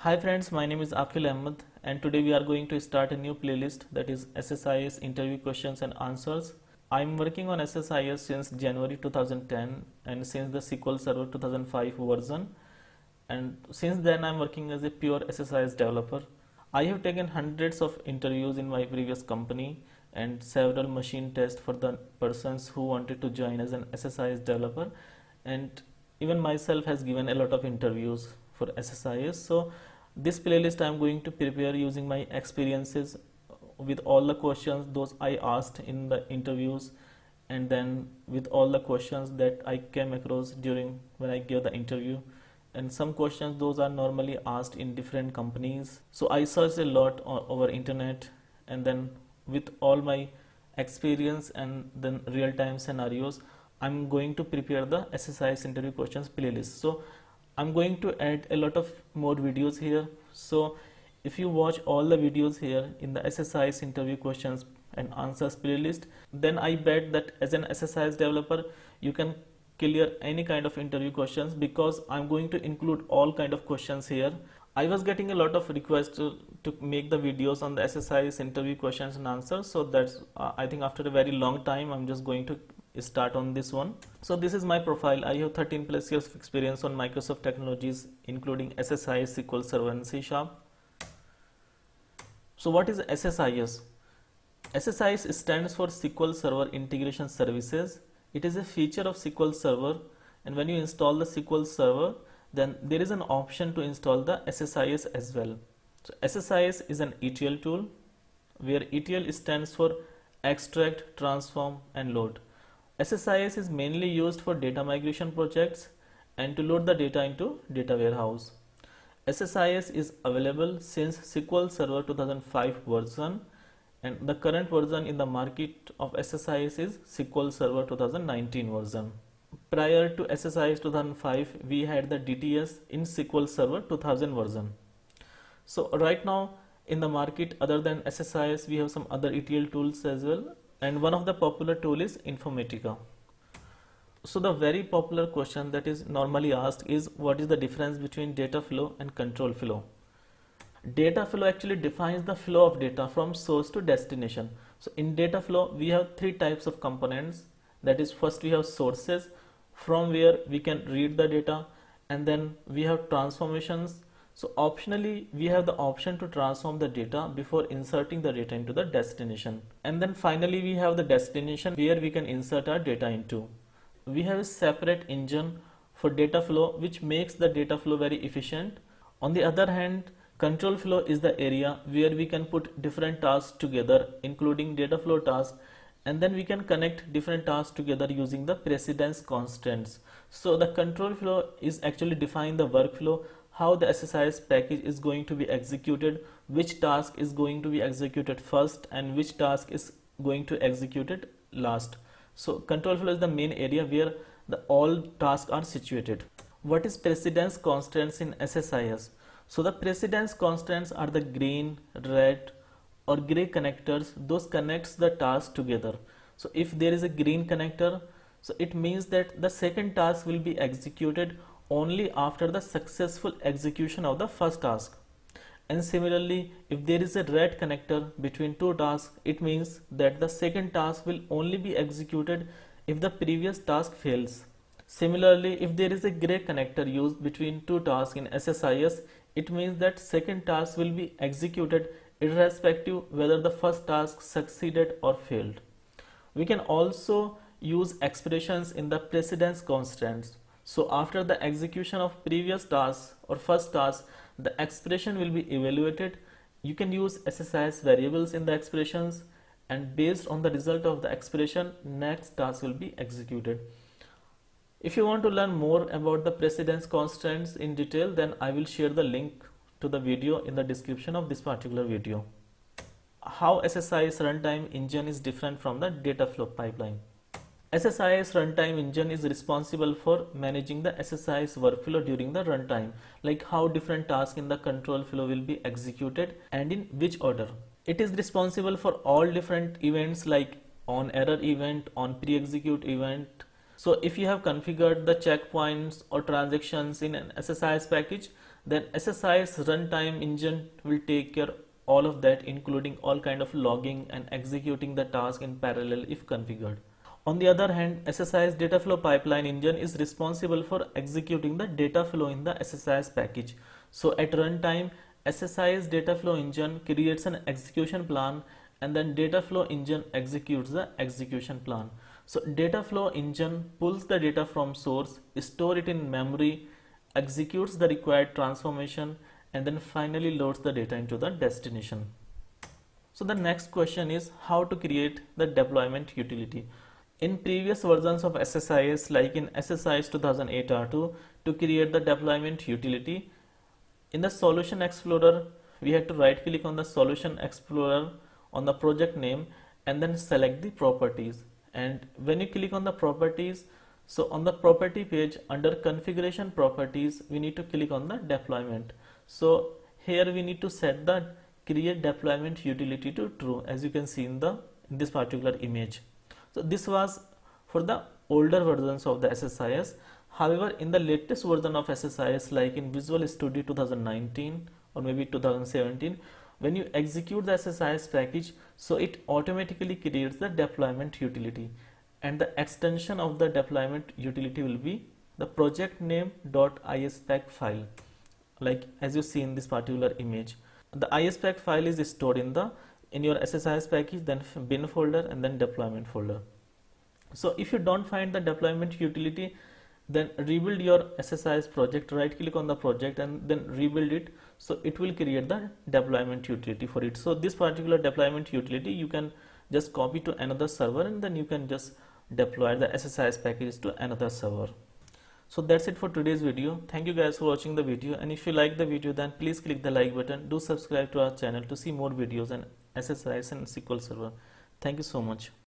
Hi friends, my name is Akhil Ahmed and today we are going to start a new playlist, that is SSIS interview questions and answers. I am working on SSIS since January 2010 and since the SQL Server 2005 version, and since then I am working as a pure SSIS developer. I have taken hundreds of interviews in my previous company and several machine tests for the persons who wanted to join as an SSIS developer, and even myself has given a lot of interviews for SSIS. So this playlist I am going to prepare using my experiences with all the questions those I asked in the interviews, and then with all the questions that I came across during when I gave the interview, and some questions those are normally asked in different companies. So I searched a lot over internet, and then with all my experience and then real-time scenarios I'm going to prepare the SSIS interview questions playlist. So I'm going to add a lot of more videos here, so if you watch all the videos here in the SSIS interview questions and answers playlist, then I bet that as an SSIS developer you can clear any kind of interview questions, because I'm going to include all kind of questions here. I was getting a lot of requests to make the videos on the SSIS interview questions and answers, so that's I think after a very long time I'm just going to start on this one. So this is my profile. I have 13 plus years of experience on Microsoft technologies including SSIS, SQL Server and C#. So what is SSIS? SSIS stands for SQL Server Integration Services. It is a feature of SQL Server, and when you install the SQL Server then there is an option to install the SSIS as well. So SSIS is an ETL tool, where ETL stands for extract, transform and load. SSIS is mainly used for data migration projects and to load the data into data warehouse. SSIS is available since SQL Server 2005 version, and the current version in the market of SSIS is SQL Server 2019 version. Prior to SSIS 2005 we had the DTS in SQL Server 2000 version. So right now in the market, other than SSIS, we have some other ETL tools as well, and one of the popular tool is Informatica. So the very popular question that is normally asked is, what is the difference between data flow and control flow? Data flow actually defines the flow of data from source to destination. So in data flow we have three types of components, that is, first we have sources from where we can read the data, and then we have transformations. So optionally we have the option to transform the data before inserting the data into the destination, and then finally we have the destination where we can insert our data into. We have a separate engine for data flow which makes the data flow very efficient. On the other hand, control flow is the area where we can put different tasks together, including data flow tasks, and then we can connect different tasks together using the precedence constants. So the control flow is actually define the workflow, how the SSIS package is going to be executed, which task is going to be executed first and which task is going to execute it last. So control flow is the main area where all tasks are situated. What is precedence constants in SSIS? So the precedence constants are the green, red or grey connectors, those connects the tasks together. So if there is a green connector, so it means that the second task will be executed only after the successful execution of the first task, and similarly if there is a red connector between two tasks, it means that the second task will only be executed if the previous task fails. Similarly, if there is a grey connector used between two tasks in SSIS, it means that second task will be executed irrespective whether the first task succeeded or failed. We can also use expressions in the precedence constants. So after the execution of previous task or first task, the expression will be evaluated. You can use SSIS variables in the expressions, and based on the result of the expression, next task will be executed. If you want to learn more about the precedence constants in detail, then I will share the link to the video in the description of this particular video. How SSIS runtime engine is different from the data flow pipeline. SSIS runtime engine is responsible for managing the SSIS workflow during the runtime, like how different tasks in the control flow will be executed and in which order. It is responsible for all different events like on error event, on pre-execute event. So if you have configured the checkpoints or transactions in an SSIS package, then SSI's runtime engine will take care all of that, including all kind of logging and executing the task in parallel if configured. On the other hand, SSI's data flow pipeline engine is responsible for executing the data flow in the SSI's package. So at runtime, SSI's data flow engine creates an execution plan and then data flow engine executes the execution plan. So data flow engine pulls the data from source, store it in memory, executes the required transformation, and then finally loads the data into the destination. So the next question is how to create the deployment utility. In previous versions of SSIS, like in SSIS 2008 R2, to create the deployment utility, in the Solution Explorer, we had to right click on the Solution Explorer on the project name and then select the properties. And when you click on the properties, so on the property page under configuration properties, we need to click on the deployment. So here we need to set the create deployment utility to true, as you can see in this particular image. So this was for the older versions of the SSIS. However, in the latest version of SSIS, like in Visual Studio 2019 or maybe 2017, when you execute the SSIS package, so it automatically creates the deployment utility, and the extension of the deployment utility will be the project name.ispec file, like as you see in this particular image. The ispec file is stored in your SSIS package, then bin folder and then deployment folder. So if you don't find the deployment utility, then rebuild your SSIS project, right click on the project and then rebuild it. So it will create the deployment utility for it. So this particular deployment utility you can just copy to another server and then you can just deploy the SSIS package to another server. So that's it for today's video. Thank you guys for watching the video, and if you like the video then please click the like button. Do subscribe to our channel to see more videos on SSIS and SQL Server. Thank you so much.